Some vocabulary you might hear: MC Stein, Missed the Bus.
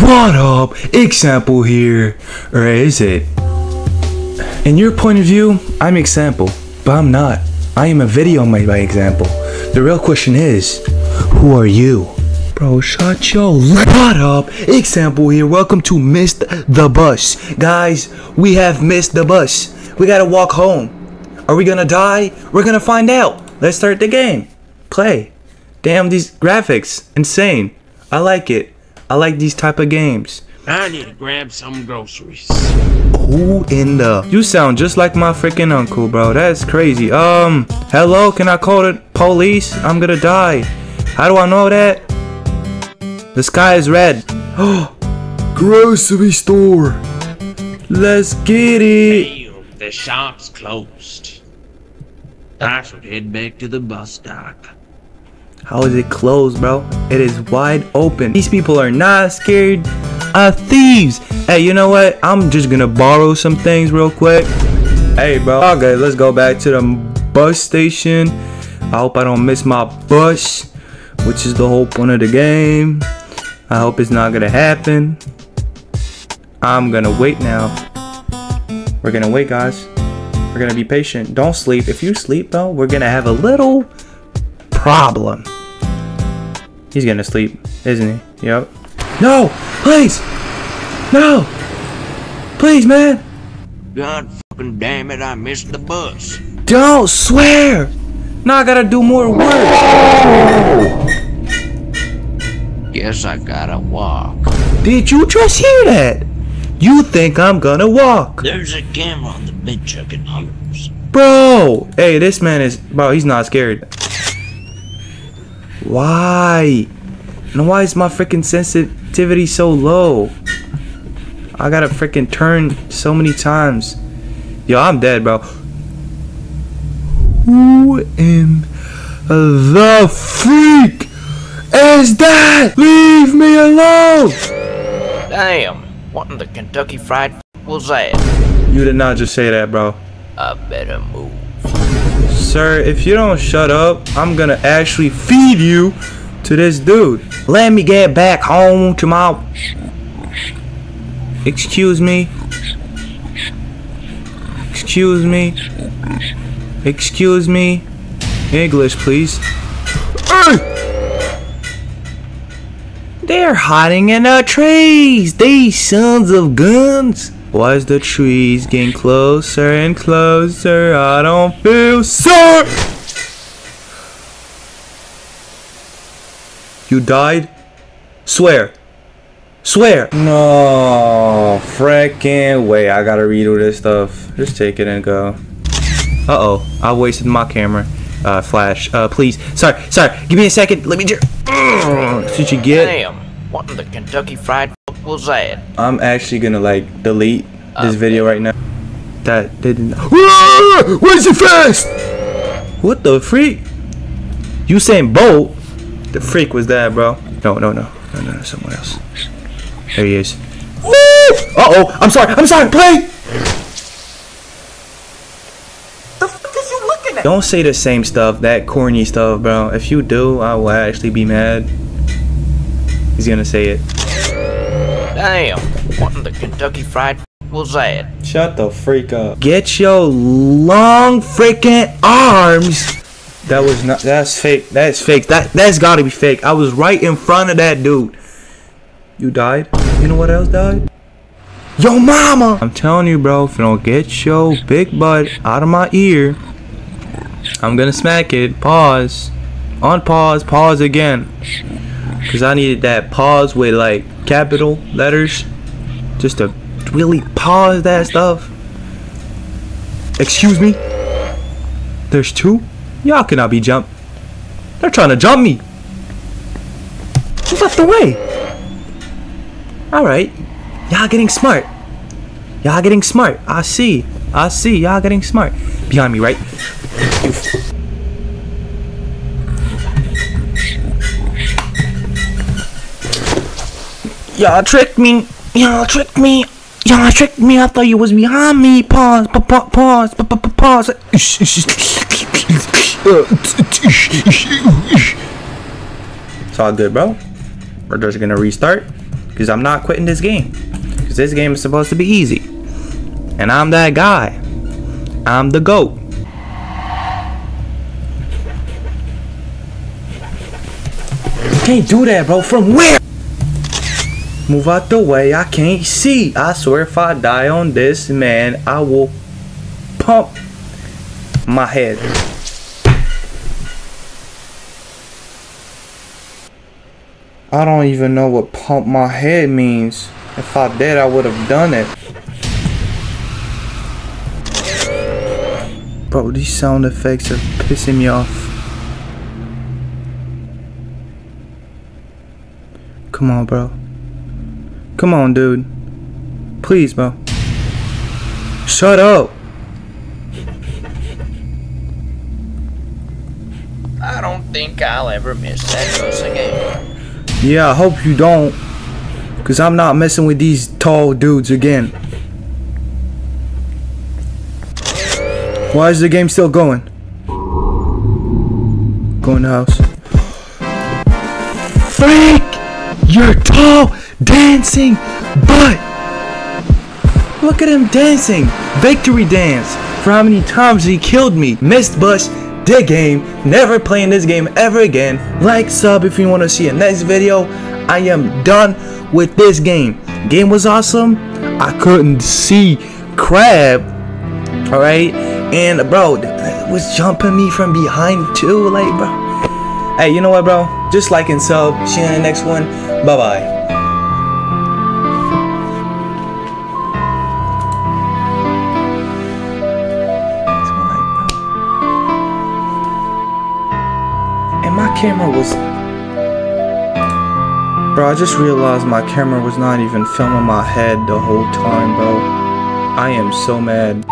What up? Example here. Or is it? In your point of view, I'm example, but I'm not. I am a video made by example. The real question is, who are you? Bro, shut your what up? Example here. Welcome to Missed the Bus. Guys, we have missed the bus. We gotta walk home. Are we gonna die? We're gonna find out. Let's start the game. Play. Damn, these graphics. Insane. I like it. I like these type of games. I need to grab some groceries. Who in the? You sound just like my freaking uncle, bro. That's crazy. Hello? Can I call the police? I'm gonna die. How do I know that? The sky is red. Oh, grocery store. Let's get it. Damn, the shop's closed. I should head back to the bus stop. How is it closed, bro? It is wide open. These people are not scared. Thieves. Hey, you know what? I'm just gonna borrow some things real quick. Hey, bro. Okay, let's go back to the bus station. I hope I don't miss my bus, which is the whole point of the game. I hope it's not gonna happen. I'm gonna wait now. We're gonna wait, guys. We're gonna be patient. Don't sleep. If you sleep, though, we're gonna have a little problem. He's gonna sleep, isn't he? Yep. No! Please! No! Please, man! God fucking damn it, I missed the bus. Don't swear! Now I gotta do more work. Guess I gotta walk. Did you just hear that? You think I'm gonna walk? There's a camera on the bench I can use. Bro! Hey, this man is... Bro, he's not scared. Why? And why is my freaking sensitivity so low? I gotta freaking turn so many times. Yo, I'm dead, bro. Who in the freak is that? Leave me alone! Damn, what in the Kentucky Fried was that? You did not just say that, bro. I better move. Sir, if you don't shut up, I'm gonna actually feed you to this dude. Let me get back home to my... Excuse me. Excuse me. Excuse me. English, please. They're hiding in the trees, these sons of guns. Why is the trees getting closer and closer? I don't feel safe. You died? Swear. Swear. No freaking way. I gotta redo this stuff. Just take it and go. Uh-oh. I wasted my camera. Flash. Please. Sorry. Sorry. Give me a second. Let me just... Did you get... Damn. What in the Kentucky Fried Fuck was that? I'm actually gonna, like, delete this video right now. That didn't... Where's your fast? What the freak? You saying Bolt? The freak was that, bro. No, no, no. No, no, no. Somewhere else. There he is. Uh-oh. I'm sorry. I'm sorry. Play! The fuck is you looking at? Don't say the same stuff. That corny stuff, bro. If you do, I will actually be mad. He's gonna say it. Damn. What in the Kentucky Fried Fuck was that? Shut the freak up. Get your long freaking arms... That was not. That's fake. That's fake. That's gotta be fake. I was right in front of that dude. You died. You know what else died? Yo, mama. I'm telling you, bro. If you don't get your big butt out of my ear, I'm gonna smack it. Pause. Unpause. Pause again. Cause I needed that pause with like capital letters, just to really pause that stuff. Excuse me. There's two. Y'all cannot be jumped. They're trying to jump me. Who's left the way? Alright. Y'all getting smart. Y'all getting smart. I see. I see. Y'all getting smart. Behind me, right? Y'all tricked me. Y'all tricked me. Y'all tricked me. I thought you was behind me. Pause. Pause. Pause. It's all good, bro. We're just gonna restart. because I'm not quitting this game, because this game is supposed to be easy, and I'm that guy. I'm the GOAT. Can't do that, bro. From where? Move out the way. I can't see. I swear if I die on this, man, I will pump my head. I don't even know what pump my head means. If I did, I would have done it. Bro, these sound effects are pissing me off. Come on, bro. Come on, dude. Please, bro. Shut up. I don't think I'll ever miss that bus again. Yeah, I hope you don't, because I'm not messing with these tall dudes again. Why is the game still going? Go in the house. Frank! Your tall dancing butt! Look at him dancing! Victory dance! For how many times he killed me! Missed bus! Dead game, never playing this game ever again. Like, sub if you want to see a next video. I am done with this game. Game was awesome. I couldn't see crab, all right? And bro, it was jumping me from behind too, like, bro. Hey, you know what, bro? Just like and sub, see you in the next one. Bye bye. Camera was... Bro, I just realized my camera was not even filming my head the whole time, bro. I am so mad.